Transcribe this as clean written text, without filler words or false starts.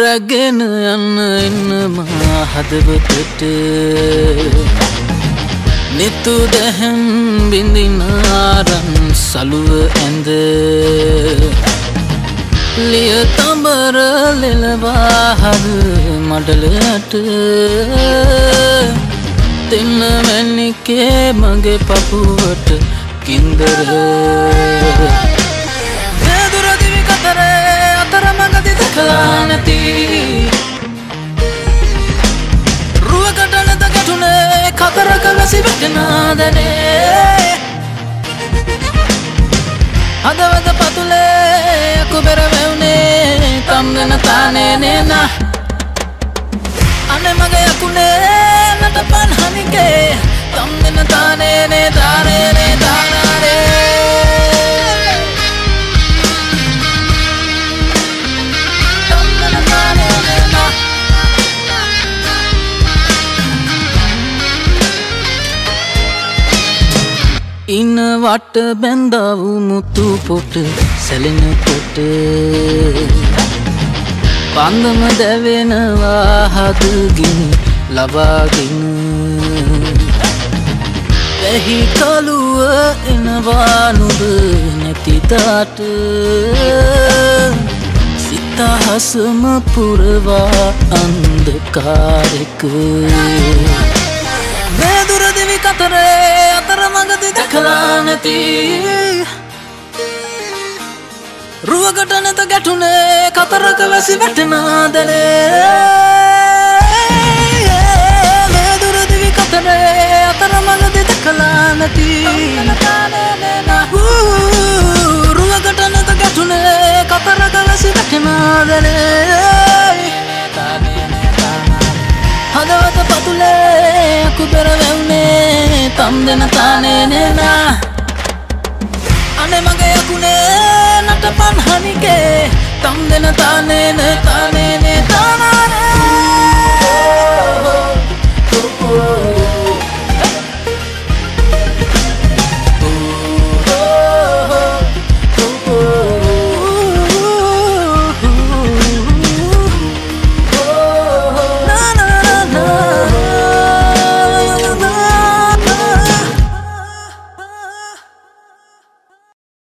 රැගෙන යන්න එන්න මා හදවතට නිතු දැහැන් බිඳිනාරන් සලුව ඇඳ ලිය තඹර ලෙලවා හද මඩලට දෙන්න මැනිකේ මගේ පපුවට කින්දර දුර දිවි කතරේ අතරමඟදී දැකලා නැති රුවකටනද ගැටුනේ කතරක වැසි වැටෙනාදනේ හදවත පතුලේ අකුබර වැවුනේ තම්ගෙන තානේ නේනා අනේ මගේ අකුනේ නට පන්හනිකේ තම්ගෙන තානේ නේ තානේ නේ ඉන්න වට බැඳා වූ මුතු පොට සැලෙන කොට පන්දම දැවෙනවා හදගිනි ලබාගෙන වැහි කළුව එනවා නුඹ නැති තාට සිත හසම පුරවා අන්ධකාරෙක දුර දිවි කතරේ අතරමඟදී දැකලා නැති රුවකට නැත ගැටුනේ කතරක වැසි වැටෙනාදනේ මේ දුර දිවි කතරේ අතරමඟදී දැකලා නැති රුවකට නැත ගැටුනේ කතරක වැසි වැටෙනාදනේ හදවත පතුලේ අකුබර වැවුනේ තම් දෙන තානේ නේනා අනේ මගේ අකුනේ නටපන් හනිකේ තම් දෙන තානේ නේ තානේ නේ තානා